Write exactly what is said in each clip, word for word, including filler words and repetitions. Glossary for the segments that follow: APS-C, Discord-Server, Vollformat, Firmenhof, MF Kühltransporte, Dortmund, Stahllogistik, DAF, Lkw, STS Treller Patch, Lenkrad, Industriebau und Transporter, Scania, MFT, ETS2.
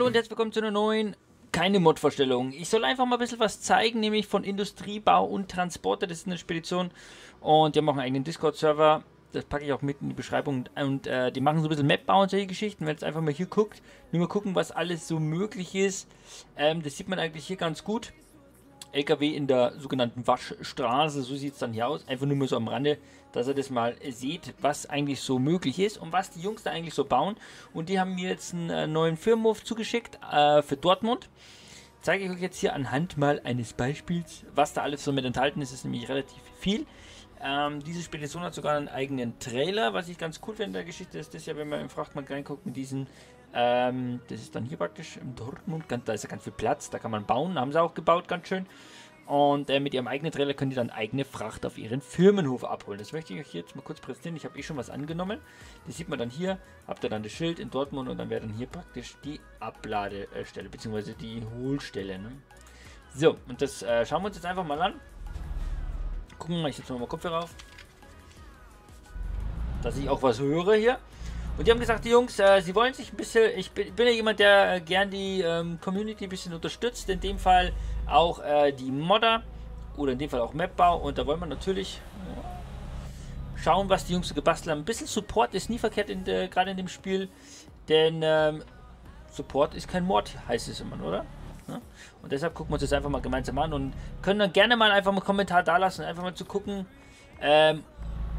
Hallo und herzlich willkommen zu einer neuen, keine Mod-Vorstellung. Ich soll einfach mal ein bisschen was zeigen, nämlich von Industriebau und Transporter. Das ist eine Spedition und die machen einen eigenen Discord-Server. Das packe ich auch mit in die Beschreibung. Und äh, die machen so ein bisschen Map-Bau und solche Geschichten. Wenn ihr jetzt einfach mal hier guckt, nur mal gucken, was alles so möglich ist. Ähm, das sieht man eigentlich hier ganz gut. L K W in der sogenannten Waschstraße, so sieht es dann hier aus. Einfach nur mal so am Rande, dass ihr das mal seht, was eigentlich so möglich ist und was die Jungs da eigentlich so bauen. Und die haben mir jetzt einen neuen Firmenhof zugeschickt äh, für Dortmund. Zeige ich euch jetzt hier anhand mal eines Beispiels, was da alles so mit enthalten ist. Ist nämlich relativ viel. Ähm, diese Spedition hat sogar einen eigenen Trailer, was ich ganz cool finde in der Geschichte. Ist das ja, wenn man im Frachtmarkt reinguckt mit diesen, ähm, das ist dann hier praktisch im Dortmund, ganz, da ist ja ganz viel Platz, da kann man bauen, haben sie auch gebaut, ganz schön. Und äh, mit ihrem eigenen Trailer können die dann eigene Fracht auf ihren Firmenhof abholen. Das möchte ich euch jetzt mal kurz präsentieren, ich habe eh schon was angenommen. Das sieht man dann hier, habt ihr dann das Schild in Dortmund und dann wäre dann hier praktisch die Abladestelle, beziehungsweise die Hohlstelle. Ne? So, und das äh, schauen wir uns jetzt einfach mal an. Gucken wir mal, ich setze mal Kopfhörer auf, dass ich auch was höre hier. Und die haben gesagt, die Jungs, äh, sie wollen sich ein bisschen, ich bin, bin ja jemand, der äh, gern die ähm, Community ein bisschen unterstützt, in dem Fall auch äh, die Modder oder in dem Fall auch Mapbau. Und da wollen wir natürlich äh, schauen, was die Jungs so gebastelt haben. Ein bisschen Support ist nie verkehrt, äh, gerade in dem Spiel, denn ähm, Support ist kein Mord, heißt es immer, oder? Und deshalb gucken wir uns das einfach mal gemeinsam an und können dann gerne mal einfach mal einen Kommentar da lassen, einfach mal zu gucken, ähm,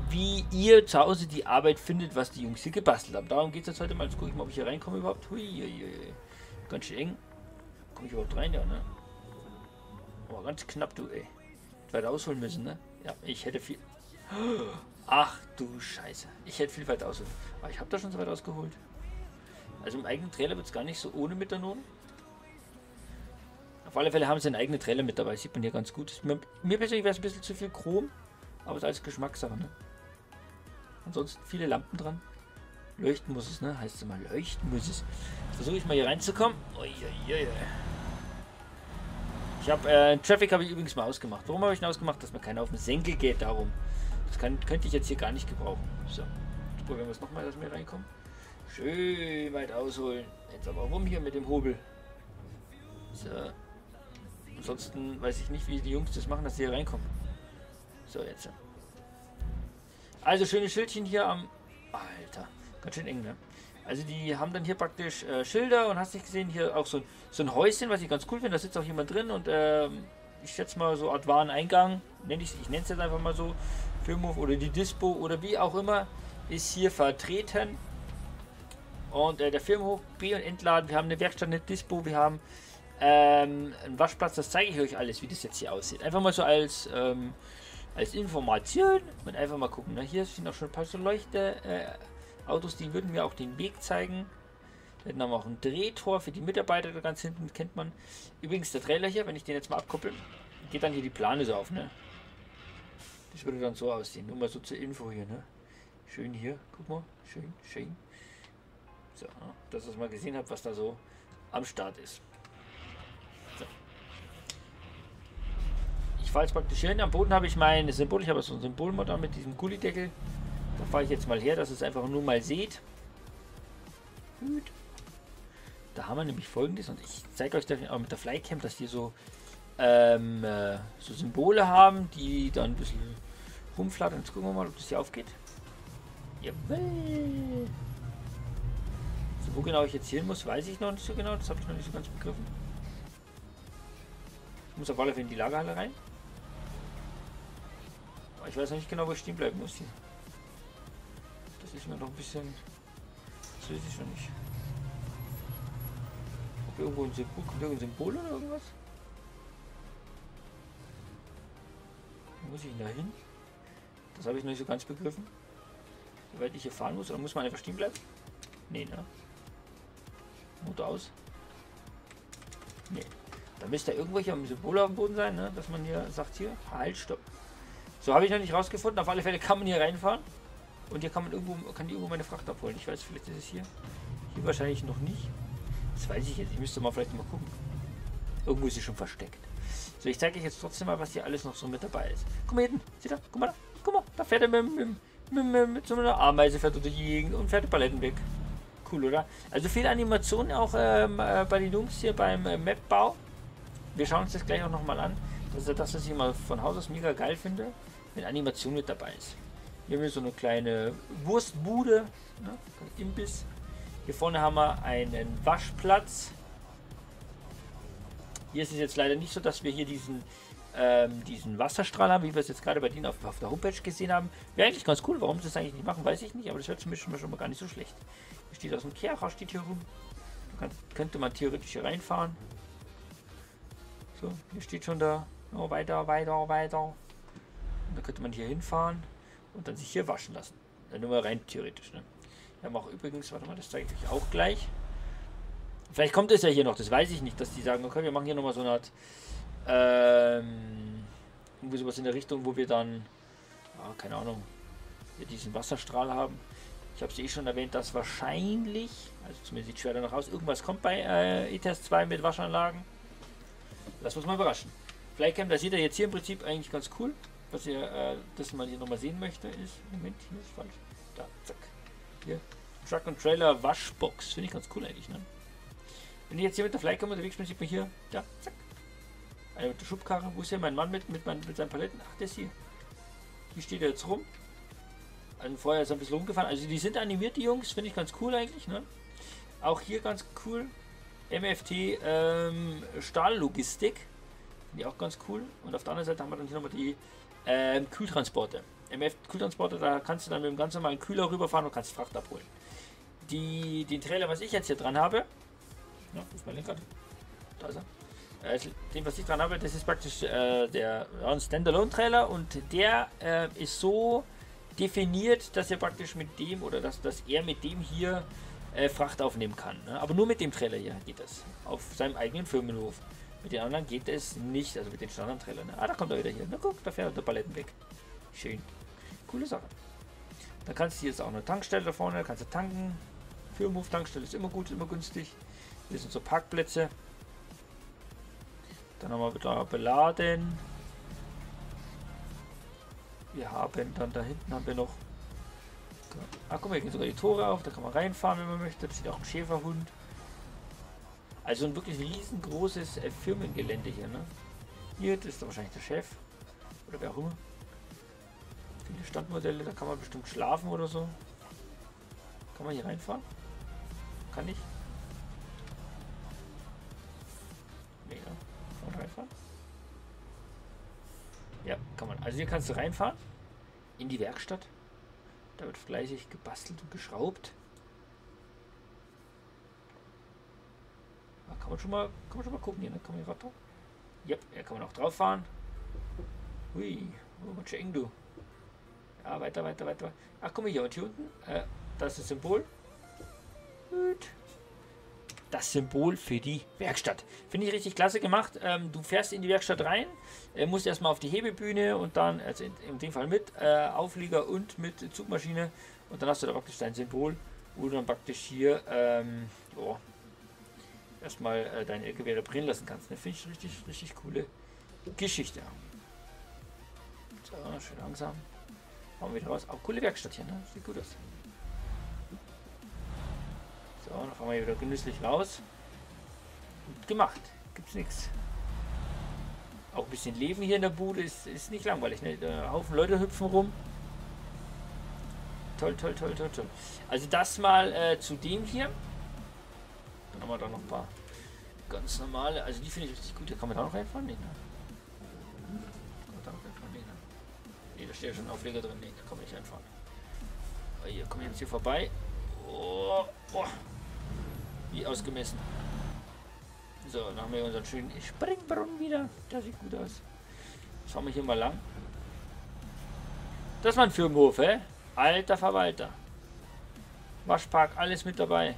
wie ihr zu Hause die Arbeit findet, was die Jungs hier gebastelt haben. Darum geht es jetzt heute mal. Jetzt gucke ich mal, ob ich hier reinkomme überhaupt. Hui, hui, hui. Ganz schön eng. Komme ich überhaupt rein, ja, ne? Oh, ganz knapp, du, ey. Weiter ausholen müssen, ne? Ja, ich hätte viel... Ach, du Scheiße. Ich hätte viel weit ausholen. Aber ich habe da schon so weit ausgeholt. Also im eigenen Trailer wird es gar nicht so ohne mit der Not. Auf alle Fälle haben sie einen eigenen Trailer mit dabei, sieht man hier ganz gut. Mir persönlich wäre es ein bisschen zu viel Chrom, aber es ist alles Geschmackssache. Ne? Ansonsten viele Lampen dran. Leuchten muss es, ne? Heißt es immer, leuchten muss es. Versuche ich mal hier reinzukommen. Uiuiui. Ich habe äh, Traffic habe ich übrigens mal ausgemacht. Warum habe ich ihn ausgemacht? Dass man keiner auf den Senkel geht, darum. Das kann, könnte ich jetzt hier gar nicht gebrauchen. So, jetzt probieren wir es nochmal, dass wir reinkommen. Schön weit ausholen. Jetzt aber rum hier mit dem Hobel. So. Ansonsten weiß ich nicht, wie die Jungs das machen, dass sie hier reinkommen. So, jetzt. Also, schöne Schildchen hier am... Alter, ganz schön eng, ne? Also, die haben dann hier praktisch äh, Schilder und hast nicht gesehen, hier auch so, so ein Häuschen, was ich ganz cool finde. Da sitzt auch jemand drin und äh, ich schätze mal so Art Wareneingang, nenne ich, ich nenne es jetzt einfach mal so, Firmenhof oder die Dispo oder wie auch immer, ist hier vertreten. Und äh, der Firmenhof, B- und Entladen, wir haben eine Werkstatt, eine Dispo, wir haben... Ähm, ein Waschplatz, das zeige ich euch alles, wie das jetzt hier aussieht. Einfach mal so als, ähm, als Information und einfach mal gucken. Ne? Hier sind auch schon ein paar so Leuchte-Autos, äh, die würden mir auch den Weg zeigen. Dann haben wir auch ein Drehtor für die Mitarbeiter da ganz hinten, kennt man. Übrigens der Trailer hier, wenn ich den jetzt mal abkoppel, geht dann hier die Plane so auf. Ne? Das würde dann so aussehen, nur mal so zur Info hier. Ne? Schön hier, guck mal, schön, schön. So, ne? Dass ihr mal gesehen habt, was da so am Start ist. Ich fahre jetzt praktisch hin. Am Boden habe ich mein Symbol. Ich habe so ein Symbolmod mit diesem Gullideckel. Da fahre ich jetzt mal her, dass ihr es einfach nur mal seht. Gut. Da haben wir nämlich Folgendes. Und ich zeige euch das auch mit der Flycam, dass die so, ähm, äh, so Symbole haben, die dann ein bisschen rumflattern. Jetzt gucken wir mal, ob das hier aufgeht. Jawohl. So, wo genau ich jetzt hin muss, weiß ich noch nicht so genau. Das habe ich noch nicht so ganz begriffen. Ich muss auf alle Fälle in die Lagerhalle rein. Ich weiß noch nicht genau, wo ich stehen bleiben muss hier. Das ist mir noch ein bisschen... Das weiß ich noch nicht. Ob irgendwo ein Symbol, kommt irgendein Symbol oder irgendwas? Wo muss ich da hin? Das habe ich noch nicht so ganz begriffen. Wie weit ich hier fahren muss. Oder muss man einfach stehen bleiben? Nee, ne? Motor aus? Nee. Da müsste ja irgendwelche Symbole auf dem Boden sein, ne? Dass man hier sagt, hier, halt, stopp. So habe ich noch nicht rausgefunden. Auf alle Fälle kann man hier reinfahren. Und hier kann man irgendwo, kann die irgendwo meine Fracht abholen. Ich weiß, vielleicht ist es hier. Hier wahrscheinlich noch nicht. Das weiß ich jetzt. Ich müsste mal vielleicht mal gucken. Irgendwo ist sie schon versteckt. So, ich zeige euch jetzt trotzdem mal, was hier alles noch so mit dabei ist. Guck mal hinten. Seht ihr? Guck mal da. Guck mal. Da fährt er mit, mit, mit, mit so einer Ameise fährt durch die Gegend und fährt die Paletten weg. cool, oder? Also viele Animationen auch ähm, äh, bei den Jungs hier beim äh, Map-Bau. Wir schauen uns das gleich auch nochmal an. Das ist das, was ich mal von Haus aus mega geil finde, wenn Animation mit dabei ist. Hier haben wir so eine kleine Wurstbude, ne? Imbiss. Hier vorne haben wir einen Waschplatz. Hier ist es jetzt leider nicht so, dass wir hier diesen, ähm, diesen Wasserstrahl haben, wie wir es jetzt gerade bei denen auf, auf der Homepage gesehen haben. Wäre eigentlich ganz cool. Warum sie das eigentlich nicht machen, weiß ich nicht, aber das hört sich schon mal gar nicht so schlecht. Hier steht aus dem Kercher, steht hier rum. Da kann, könnte man theoretisch hier reinfahren. So, hier steht schon da, oh, weiter, weiter, weiter. Und da könnte man hier hinfahren und dann sich hier waschen lassen. Dann nur mal rein theoretisch, ne? Wir haben auch übrigens, warte mal, das zeige ich euch auch gleich. Vielleicht kommt es ja hier noch, das weiß ich nicht, dass die sagen, okay, wir machen hier nochmal so eine Art, ähm, irgendwie sowas in der Richtung, wo wir dann, ah, keine Ahnung, hier diesen Wasserstrahl haben. Ich habe es eh schon erwähnt, dass wahrscheinlich, also zumindest sieht es schwer danach aus, irgendwas kommt bei äh, E T S zwei mit Waschanlagen. Lass uns mal überraschen. Vielleicht kann das jeder jetzt hier im Prinzip eigentlich ganz cool. Was ihr, äh, das man hier nochmal sehen möchte, ist, Moment, hier ist falsch, da, zack, hier, Truck und Trailer Waschbox, finde ich ganz cool eigentlich, ne? Wenn ich jetzt hier mit der Flycam unterwegs bin, sieht man hier, da, zack, eine mit der Schubkarre, wo ist hier mein Mann mit, mit, mein, mit seinen Paletten, ach, das hier, hier steht er jetzt rum, also vorher ist er ein bisschen rumgefahren, also die sind animiert, die Jungs, finde ich ganz cool eigentlich, ne? Auch hier ganz cool, M F T ähm, Stahllogistik, finde ich auch ganz cool, und auf der anderen Seite haben wir dann hier nochmal die Ähm, Kühltransporte. M F Kühltransporte, da kannst du dann mit dem ganz normalen Kühler rüberfahren und kannst Fracht abholen. Die, den Trailer, was ich jetzt hier dran habe, ja, ist mein Lenkrad. Da ist er. Äh, den, was ich dran habe, das ist praktisch äh, der ja, Standalone-Trailer, und der äh, ist so definiert, dass er praktisch mit dem oder dass, dass er mit dem hier äh, Fracht aufnehmen kann. Ne? Aber nur mit dem Trailer hier geht das. Auf seinem eigenen Firmenhof. Mit den anderen geht es nicht, also mit den Standard-Trailern. Ne? Ah, da kommt er wieder hier. Na guck, da fährt der Paletten weg. Schön. Coole Sache. Da kannst du jetzt auch eine Tankstelle da vorne, da kannst du tanken. Firmenhof-Tankstelle ist immer gut, immer günstig. Hier sind so Parkplätze. Dann haben wir wieder beladen. Wir haben dann da hinten haben wir noch... Ah, guck mal, hier gehen sogar die Tore auf, da kann man reinfahren, wenn man möchte. Da steht auch ein Schäferhund. Also ein wirklich riesengroßes äh, Firmengelände hier, ne? Hier, das ist wahrscheinlich der Chef. Oder wer auch immer. Viele Standmodelle, da kann man bestimmt schlafen oder so. Kann man hier reinfahren? Kann ich? Nee, ne? Kann man reinfahren? Ja, kann man. Also hier kannst du reinfahren. In die Werkstatt. Da wird fleißig gebastelt und geschraubt. Kann man schon mal, kann man schon mal gucken hier, ne? Kann man hier drauf? Yep, ja, kann man auch drauf fahren. Hui, oh, ganz schön eng, du. Ja, weiter, weiter, weiter. Ach, guck mal hier, und hier unten, äh, das ist das Symbol. Gut. Das Symbol für die Werkstatt. Finde ich richtig klasse gemacht. Ähm, du fährst in die Werkstatt rein, äh, musst erstmal auf die Hebebühne und dann, also in, in dem Fall mit äh, Auflieger und mit Zugmaschine. Und dann hast du da praktisch dein Symbol, wo du dann praktisch hier, ähm, oh, erstmal äh, dein L K W reparieren lassen kannst. Ne? Finde ich richtig, richtig coole Geschichte. So, schön langsam. Machen wir wieder raus. Auch coole Werkstatt hier, ne? Sieht gut aus. So, dann fahren wir hier wieder genüsslich raus. Gut gemacht. Gibt's nichts. Auch ein bisschen Leben hier in der Bude ist, ist nicht langweilig. Ne? Ein Haufen Leute hüpfen rum. Toll, toll, toll, toll, toll. Also das mal äh, zu dem hier. Dann haben wir da noch ein paar ganz normale, also die finde ich richtig gut. Da kann man da noch reinfahren? Nee, ne? Kann man da noch reinfahren? Nee, ne? Nee, da steht ja schon ein Aufleger drin. Nee, da kann man nicht reinfahren. Aber hier, kommen wir jetzt hier vorbei. Oh, oh. Wie ausgemessen. So, dann haben wir unseren schönen Springbrunnen wieder. Der sieht gut aus. Schauen wir hier mal lang. Das war ein Firmenhof, hä? Alter Verwalter. Waschpark, alles mit dabei.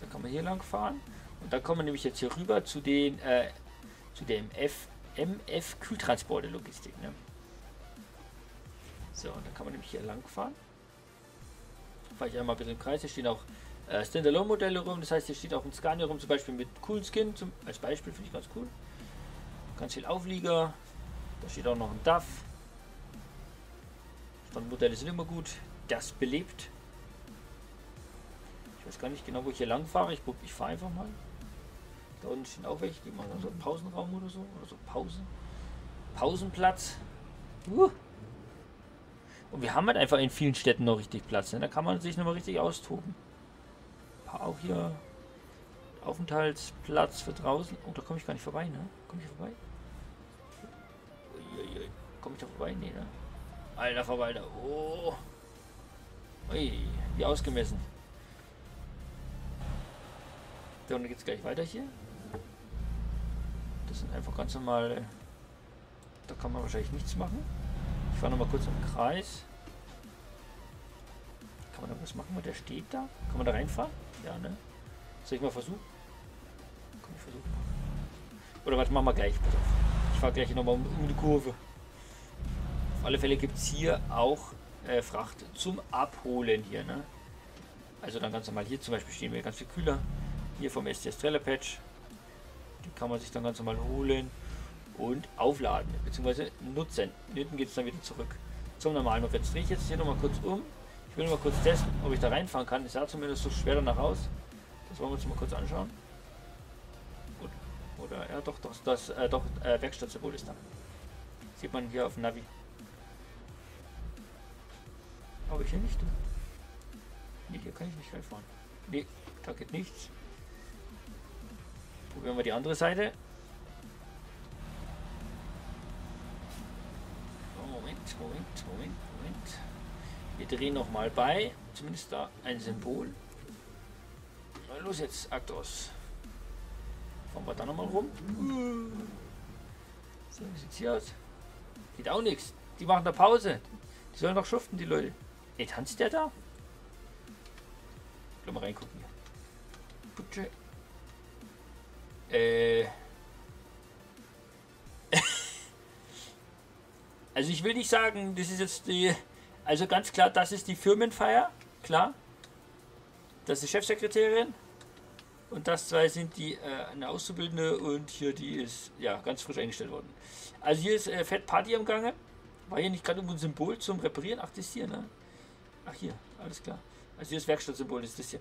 Da kann man hier lang fahren und da kommen wir nämlich jetzt hier rüber zu den äh, zu dem M F Kühltransporte Logistik. Ne? So, und da kann man nämlich hier lang fahren. Fahre ich einmal ein bisschen im Kreis. Hier stehen auch äh, Standalone-Modelle rum. Das heißt, hier steht auch ein Scania rum, zum Beispiel mit coolen Skin. Zum, als Beispiel finde ich ganz cool. Ganz viel Auflieger. Da steht auch noch ein D A F. Standmodelle sind immer gut. Das belebt. Ich weiß gar nicht genau, wo ich hier lang fahre. Ich, ich fahre einfach mal. Da unten stehen auch welche, die machen so einen Pausenraum oder so. Oder so Pause. Pausenplatz. Uh. Und wir haben halt einfach in vielen Städten noch richtig Platz. Ne? Da kann man sich nochmal richtig austoben. Auch hier Aufenthaltsplatz für draußen. Oh, da komme ich gar nicht vorbei, ne? Komme ich vorbei? Komme ich da vorbei? Nee, ne? Alter, vorbei da. Oh. Ui, wie ausgemessen. So, und dann geht es gleich weiter hier. Das sind einfach ganz normale. Da kann man wahrscheinlich nichts machen. Ich fahre nochmal kurz im Kreis. Kann man da was machen? Der steht da. Kann man da reinfahren? Ja, ne? Soll ich mal versuchen? Kann ich versuchen. Oder was machen wir gleich? Pass auf. Ich fahre gleich nochmal um, um die Kurve. Auf alle Fälle gibt es hier auch äh, Fracht zum Abholen hier, ne? Also dann ganz normal hier zum Beispiel stehen wir ganz viele Kühler. Hier vom S T S Treller Patch. Die kann man sich dann ganz normal holen und aufladen bzw. nutzen. Hinten geht es dann wieder zurück zum normalen Hof. Jetzt drehe ich jetzt hier nochmal kurz um. Ich will nochmal kurz testen, ob ich da reinfahren kann. Es sah zumindest so schwer danach aus. Das wollen wir uns mal kurz anschauen. Gut. Oder ja, doch, doch, das äh, doch, äh, Werkstattsymbol ist da. Sieht man hier auf dem Navi. Aber ich hier nicht. Nee, hier kann ich nicht reinfahren. Nee, da geht nichts. Probieren wir die andere Seite. Moment, Moment, Moment, Moment. Wir drehen nochmal bei. Zumindest da ein Symbol. Na los jetzt, Aktos. Fahren wir da nochmal rum. So, wie sieht es hier aus? Geht auch nichts. Die machen da Pause. Die sollen doch schuften, die Leute. Ey, tanzt der da? Ich will mal reingucken hier. Putsche. Äh. Also ich will nicht sagen, das ist jetzt die... Also ganz klar, das ist die Firmenfeier. Klar. Das ist die Chefsekretärin. Und das zwei sind die äh, eine Auszubildende und hier die ist ja ganz frisch eingestellt worden. Also hier ist äh, Fett Party am Gange. War hier nicht gerade irgendwo ein Symbol zum Reparieren? Ach, das ist hier, ne? Ach hier, alles klar. Also hier das Werkstattsymbol ist das hier.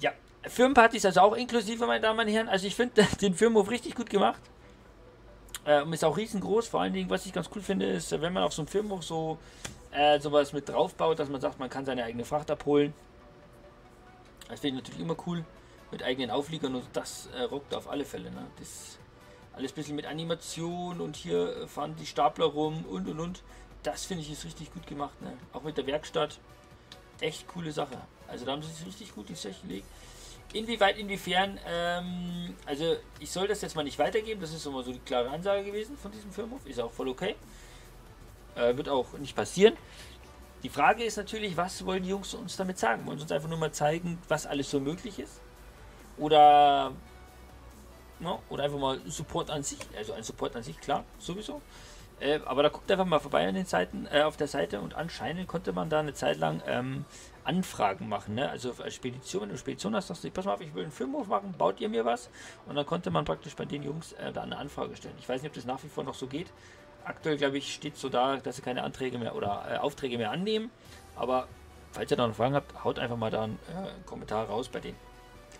Ja, Firmenparty ist also auch inklusive, meine Damen und Herren. Also ich finde den Firmenhof richtig gut gemacht. Ähm, ist auch riesengroß. Vor allen Dingen, was ich ganz cool finde, ist, wenn man auf so einem Firmenhof so äh, sowas mit drauf baut, dass man sagt, man kann seine eigene Fracht abholen. Das finde ich natürlich immer cool. Mit eigenen Aufliegern und das äh, rockt auf alle Fälle. Ne? Das alles ein bisschen mit Animation und hier fahren die Stapler rum und und und. Das finde ich ist richtig gut gemacht. Ne? Auch mit der Werkstatt. Echt coole Sache. Also da haben sie es richtig gut ins Zeug gelegt. Inwieweit, inwiefern, ähm, also ich soll das jetzt mal nicht weitergeben, das ist immer so die klare Ansage gewesen von diesem Firmenhof, ist auch voll okay, äh, wird auch nicht passieren. Die Frage ist natürlich, was wollen die Jungs uns damit sagen? Wollen sie uns einfach nur mal zeigen, was alles so möglich ist? Oder, no, oder einfach mal Support an sich, also ein Support an sich, klar, sowieso. Äh, aber da guckt einfach mal vorbei an den Seiten, äh, auf der Seite und anscheinend konnte man da eine Zeit lang ähm, Anfragen machen, ne? Also als Spedition, wenn du Spedition hast, sagst du, pass mal auf, ich will einen Firmenhof machen, baut ihr mir was? Und dann konnte man praktisch bei den Jungs äh, da eine Anfrage stellen. Ich weiß nicht, ob das nach wie vor noch so geht. Aktuell, glaube ich, steht so da, dass sie keine Anträge mehr oder äh, Aufträge mehr annehmen. Aber falls ihr da noch Fragen habt, haut einfach mal da einen äh, Kommentar raus bei denen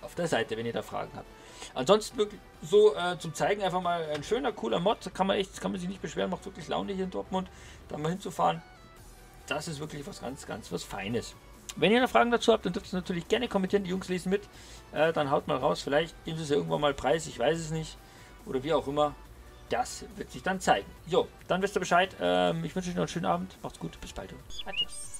auf der Seite, wenn ihr da Fragen habt. Ansonsten wirklich so äh, zum Zeigen einfach mal ein schöner, cooler Mod. Kann man echt, kann man sich nicht beschweren, macht wirklich Laune hier in Dortmund, da mal hinzufahren. Das ist wirklich was ganz, ganz was Feines. Wenn ihr noch Fragen dazu habt, dann dürft ihr natürlich gerne kommentieren, die Jungs lesen mit. Äh, dann haut mal raus, vielleicht geben sie es ja irgendwann mal preis, ich weiß es nicht. Oder wie auch immer, das wird sich dann zeigen. Jo, dann wisst ihr Bescheid. Ähm, ich wünsche euch noch einen schönen Abend, macht's gut, bis bald. Adios.